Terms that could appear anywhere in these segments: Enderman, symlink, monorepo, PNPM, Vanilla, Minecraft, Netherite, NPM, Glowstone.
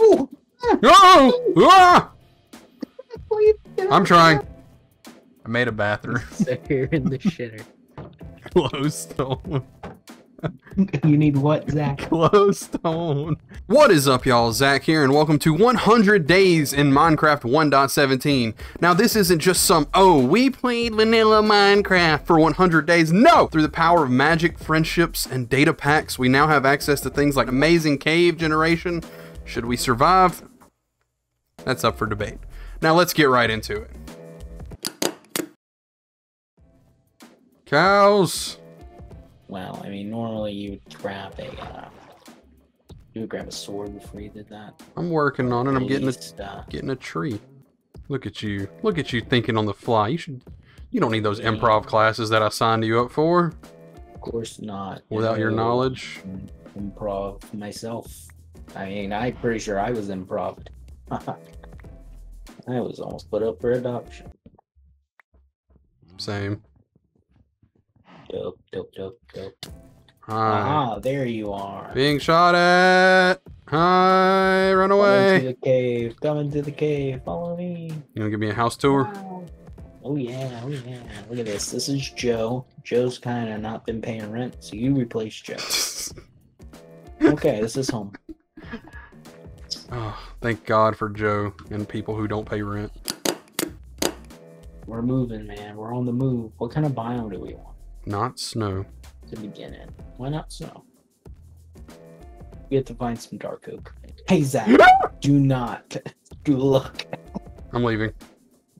Oh! I'm trying. I made a bathroom. So you're in the shitter. Glowstone. You need what, Zach? Glowstone. What is up, y'all? Zach here, and welcome to 100 Days in Minecraft 1.17. Now, this isn't just some, oh, we played vanilla Minecraft for 100 days. No! Through the power of magic, friendships, and data packs, we now have access to things like amazing cave generation. Should we survive? That's up for debate. Now, let's get right into it. Cows. Wow, I mean, normally you would grab a, sword before you did that. I'm working on it. I'm getting a tree. Look at you thinking on the fly. You don't need those improv classes that I signed you up for. Of course not. Without your knowledge. Improv myself. I mean, I'm pretty sure I was improv. I was almost put up for adoption. Same. Dope, dope, dope, dope. Ah, there you are. Being shot at. Hi, run away. Come into the cave. Come into the cave. Follow me. You gonna give me a house tour? Wow. Oh yeah, oh yeah. Look at this. This is Joe. Joe's kind of not been paying rent, so you replace Joe. Okay, this is home. Oh, thank God for Joe and people who don't pay rent. We're moving, man. We're on the move. What kind of biome do we want? Not snow. To begin in. Why not snow? We have to find some dark oak. Hey, Zach. Do not. Good luck. I'm leaving.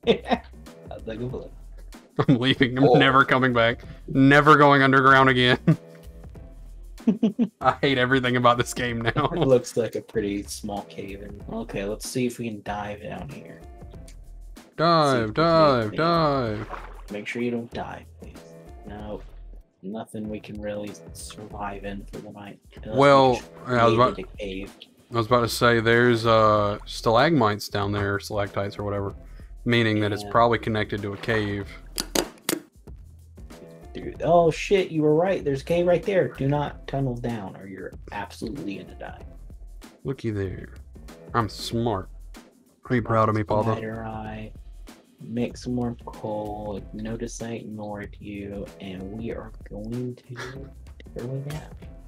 I'm leaving. I'm never coming back. Never going underground again. I hate everything about this game now. It looks like a pretty small cave. Okay, let's see if we can dive down here. Dive, dive, dive. Make sure you don't die, please. No, nothing we can really survive in for the night. Well, I was about to say there's stalagmites down there, stalactites or whatever, meaning that it's probably connected to a cave. Dude, oh shit, you were right. There's a cave right there. Do not tunnel down or you're absolutely gonna die. Looky there. I'm smart. Are you proud of me, Papa? Make some more coal, notice I ignored you, and we are going to go down.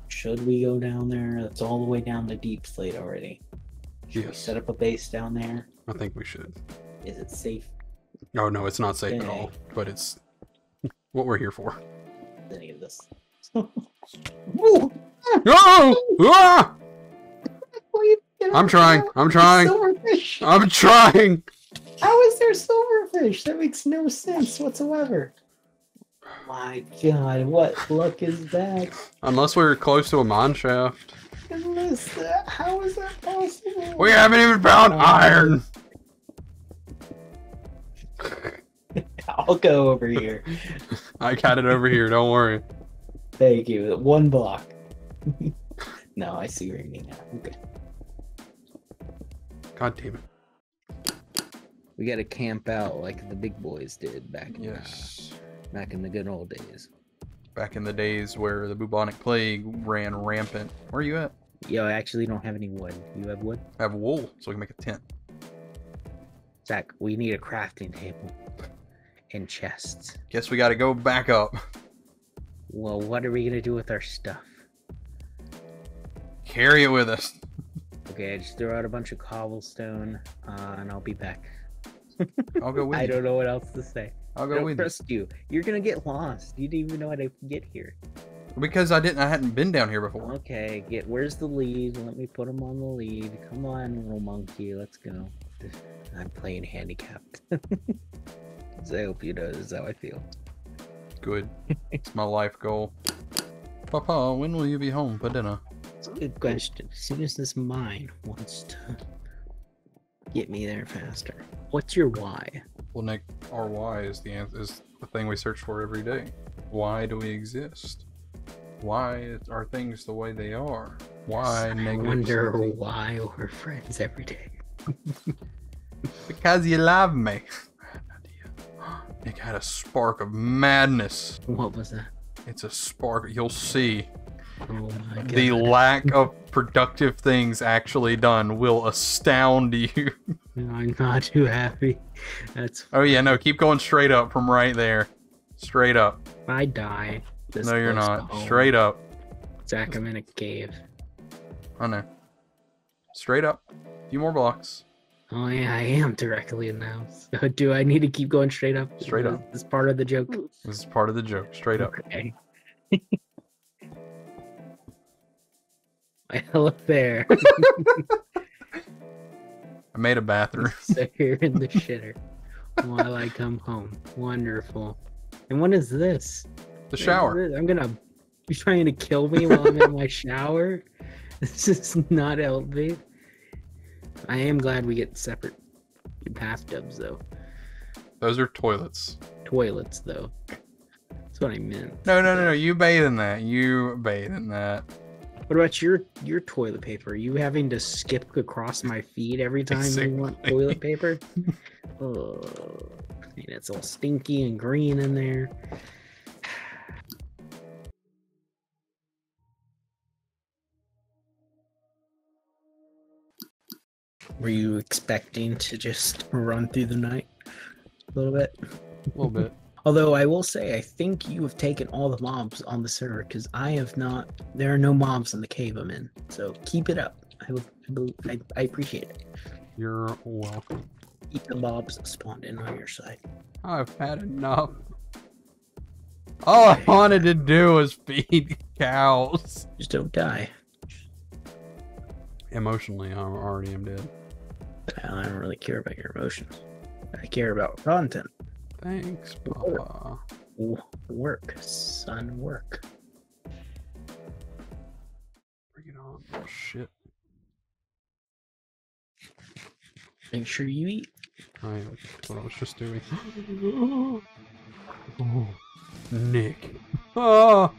Should we go down there? That's all the way down the deep slate already. Should we set up a base down there? I think we should. Is it safe? Oh, no, it's not safe at all, but it's what we're here for. Any of this. Oh! I'm trying. I'm trying. I'm trying. How is there silverfish? That makes no sense whatsoever. My God, what luck is that? Unless we're close to a mine shaft. Unless that, how is that possible? We haven't even found iron. I'll go over here. I got it over here. Don't worry. Thank you. One block. No, I see what you mean now. Okay. God damn it. We gotta camp out like the big boys did back in the good old days. Back in the days where the bubonic plague ran rampant. Where are you at? Yo, I actually don't have any wood. You have wood? I have wool, so we can make a tent. Zach, we need a crafting table and chests. Guess we gotta go back up. Well, what are we gonna do with our stuff? Carry it with us. Okay, I just threw out a bunch of cobblestone, and I'll be back. I'll go with you. I don't know what else to say. I'll go with you. I don't trust you. You're gonna get lost. You didn't even know how to get here. Because I hadn't been down here before. Okay, where's the lead? Let me put him on the lead. Come on, little monkey. Let's go. I'm playing handicapped. So I hope you know this is how I feel. Good. It's my life goal. Papa, when will you be home for dinner? That's a good question. As soon as this mine wants to get me there faster. What's your why? Well, Nick, our why is the answer, is the thing we search for every day. Why do we exist? Why are things the way they are? Why negative? I wonder why we're friends every day. Because you love me. I had an idea. Nick had a spark of madness. What was that? It's a spark. You'll see. The lack of productive things actually done will astound you. I'm not too happy. That's funny. Oh yeah, no, keep going straight up from right there. Straight up. I die. No, you're not. Straight up. Zach, I'm in a cave. I know. Straight up. A few more blocks. Oh yeah, I am directly in the house. So do I need to keep going straight up? Straight up. This is part of the joke. This is part of the joke. Straight up. Okay. Well, up there. I made a bathroom. So you're in the shitter while I come home. Wonderful. And what is this? The shower. I'm gonna. You're trying to kill me while I'm in my shower. This is not healthy. I am glad we get separate bathtubs, though. Those are toilets. Toilets, though. That's what I meant. No, no, no, no. You bathe in that. You bathe in that. What about your toilet paper? Are you having to skip across my feet every time you want toilet paper? Oh, and it's all stinky and green in there. Were you expecting to just run through the night a little bit? A little bit. Although I will say, I think you have taken all the mobs on the server, because I have not. There are no mobs in the cave I'm in, so keep it up. I appreciate it. You're welcome. Keep the mobs spawned in on your side. I've had enough. All I wanted to do was feed cows. Just don't die. Emotionally, I already am dead. I don't really care about your emotions. I care about content. Thanks, Papa. Work, son, work. Bring it on. Oh, shit. Make sure you eat. Alright, that's what I was just doing. Oh, Nick. Oh.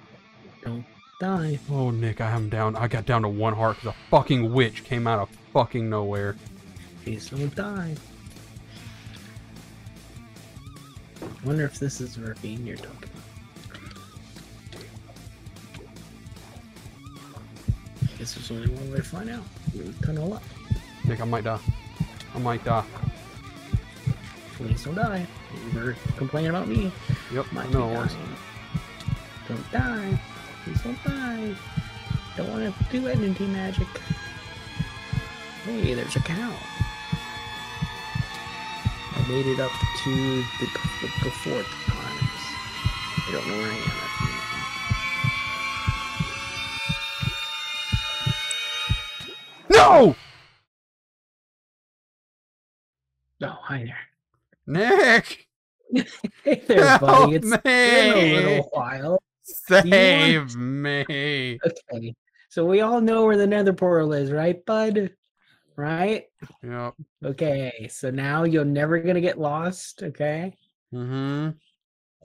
Don't die. Oh, Nick, I am down. I got down to one heart because a fucking witch came out of fucking nowhere. Please don't die. I wonder if this is the ravine you're talking about. I guess there's only one way to find out. Tunnel up. Nick, I might die. I might die. Please don't die. You were complaining about me. Yep, might no. Don't die. Please don't die. Don't want to do energy magic. Hey, there's a cow. I made it up to the fourth times. I don't know where I am. No! Oh, hi there. Nick! Hey there, help buddy. It's been a little while. Save me. Okay. So we all know where the nether portal is, right, bud? Right? Yeah. Okay, so now you're never gonna get lost, okay? Mm-hmm.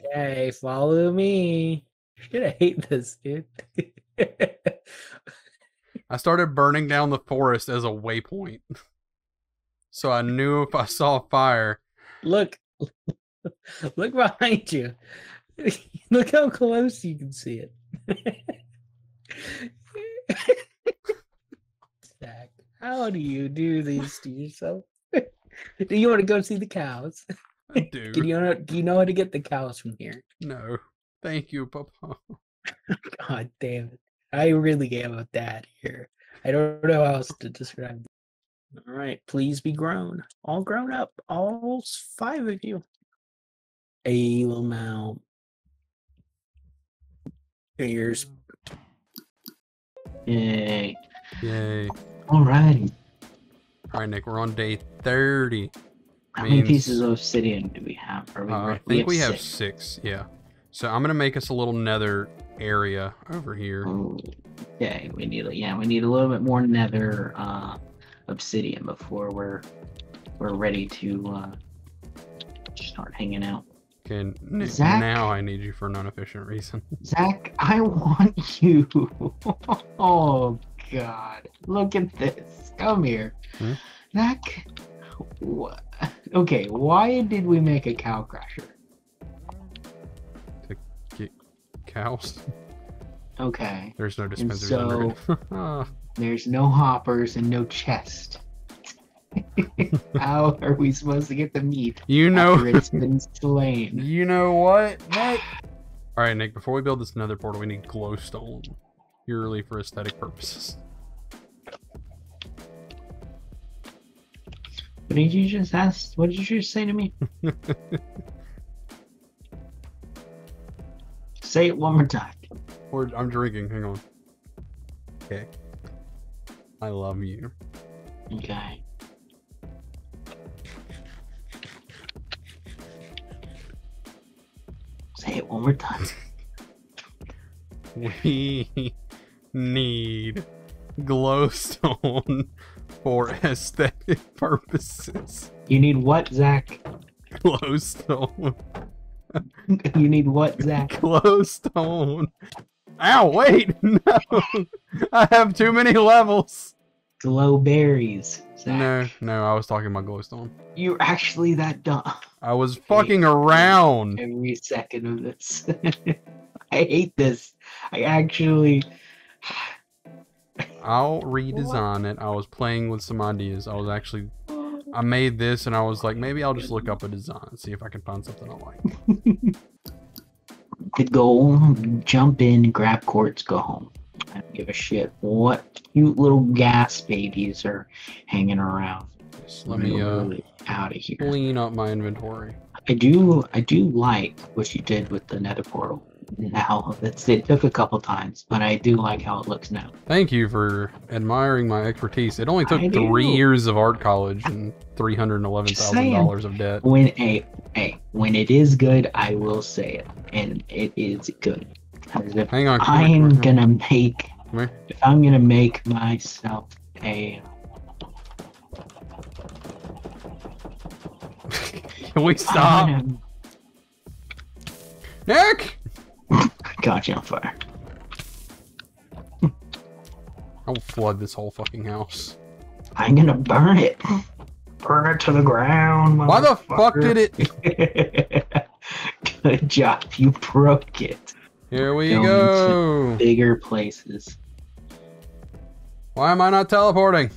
Okay, follow me. You're gonna hate this, dude. I started burning down the forest as a waypoint. So I knew if I saw fire. Look. Look behind you. Look how close you can see it. How do you do these to yourself? Do you want to go see the cows? I do. Do you know how to get the cows from here? No. Thank you, Papa. God damn it. I really am a dad here. I don't know how else to describe this. All right. Please be grown. All grown up. All five of you. A little mouth. Ears. Yay. Yay. Alrighty. Alright, Nick, we're on day 30. How many pieces of obsidian do we have? I think we have 6, yeah. So I'm going to make us a little nether area over here. Ooh, okay, we need a little bit more nether obsidian before we're ready to start hanging out. Okay, Nick, Zach, now I need you for an inefficient reason. Zach, I want you. Oh, God, look at this. Come here. Hmm? Zach, okay, why did we make a cow crusher? To get cows? Okay. There's no dispensers under it. There's no hoppers and no chest. How are we supposed to get the meat? You know, after it's been slain. You know what, Nick? All right, Nick. Before we build this nether portal, we need glowstone, purely for aesthetic purposes. What did you just ask? What did you just say to me? Say it one more time. Or I'm drinking. Hang on. Okay. I love you. Okay. Say it one more time. We need glowstone for aesthetic purposes. You need what, Zach? Glowstone. You need what, Zach? Glowstone. Ow, wait! No! I have too many levels! Glow berries, Zach. No, I was talking about glowstone. You're actually that dumb. I was fucking around! Every second of this. I hate this. I actually... I'll redesign it. I was playing with some ideas. I made this and I was like, maybe I'll just look up a design and see if I can find something I like. Could go jump in, grab quartz, go home. I don't give a shit what cute little gas babies are hanging around. Just let me out of here. Clean up my inventory. I do like what you did with the nether portal. Now it took a couple times, but I do like how it looks now. Thank you for admiring my expertise. It only took 3 years of art college and $311,000 of debt. When it is good, I will say it, and it is good. Hang on, if I'm gonna make myself a. Can we stop? Nick! Got you on fire. I'll flood this whole fucking house. I'm gonna burn it. Burn it to the ground. Why the fuck did it? Good job, you broke it. Here we go. Into bigger places. Why am I not teleporting?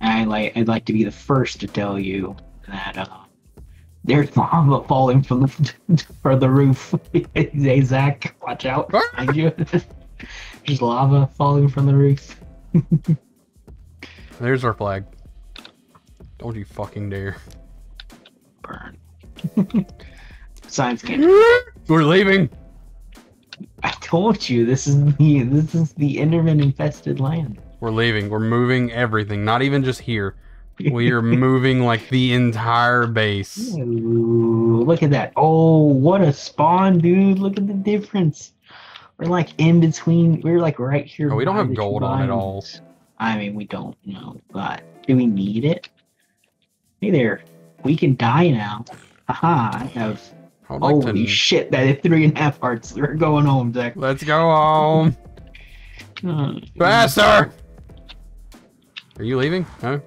I'd like to be the first to tell you that. There's lava falling from the roof. Hey, Zach, watch out. There's lava falling from the roof. There's our flag. Don't you fucking dare. Burn. Signs can't. We're leaving. I told you this is the Enderman infested land. We're leaving. We're moving everything. Not even just here. We are moving like the entire base. Ooh, look at that. Oh, what a spawn, dude. Look at the difference. We're like in between. We're like right here. Oh, we don't have gold on at all. I mean, we don't know, but do we need it? Hey there. We can die now. Haha, I have. Holy shit, that is 3.5 hearts. We're going home, Zach. Let's go home. Faster! Are you leaving? No.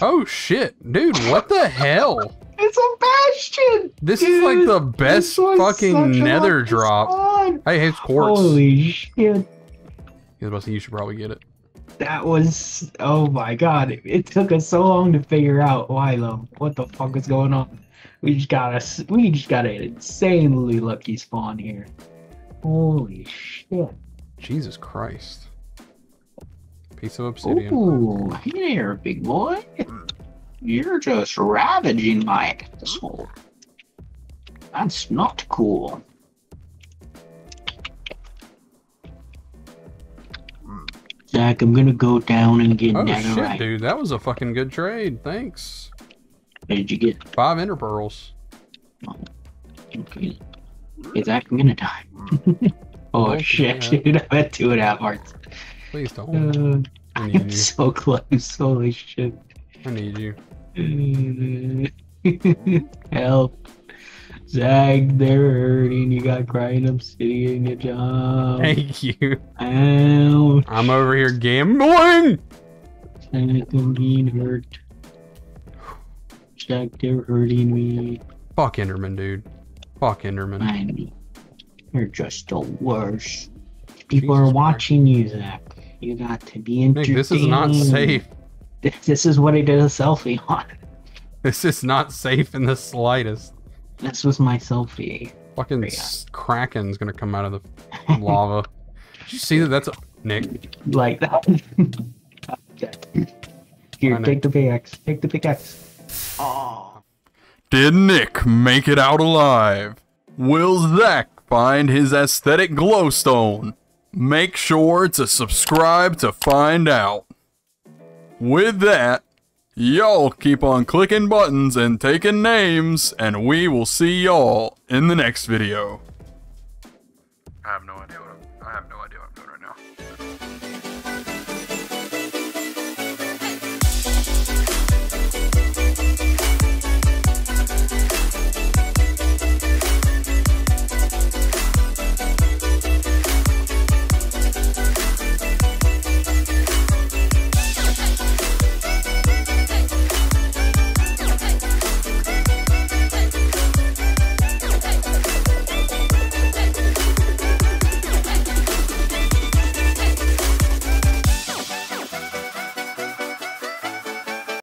Oh shit, dude! What the hell? It's a bastion. This is like the best fucking nether drop. Hey, it's quartz. Holy shit! You should probably get it. That was. Oh my god! It took us so long to figure out what the fuck is going on. We just got an insanely lucky spawn here. Holy shit! Jesus Christ! Piece of obsidian. Ooh, hey there, big boy. You're just ravaging my asshole. That's not cool. Zach, I'm gonna go down and get netherite. Oh shit, dude, that was a fucking good trade. Thanks. What did you get? 5 ender pearls. Oh, okay. Hey, Zach, I'm gonna die. Oh shit, dude, I had 2.5 hearts. Please don't. I need you. I'm so close. Holy shit. I need you. Help. Zag, they're hurting. You got crying obsidian. Good job. Thank you. Ouch. I'm over here gambling. Zag, I'm being hurt. Zag, they're hurting me. Fuck Enderman, dude. Fuck Enderman. You're just the worst. People are watching you, Zach. You got to be entertaining. Nick, this is not safe. This is what I did a selfie on. This is not safe in the slightest. This was my selfie. Fucking Kraken's gonna come out of the lava. Did you see that? That's a... Nick. Like that. Here, take the pickaxe. Take the pickaxe. Oh. Did Nick make it out alive? Will Zach find his aesthetic glowstone? Make sure to subscribe to find out. With that, y'all keep on clicking buttons and taking names, and we will see y'all in the next video.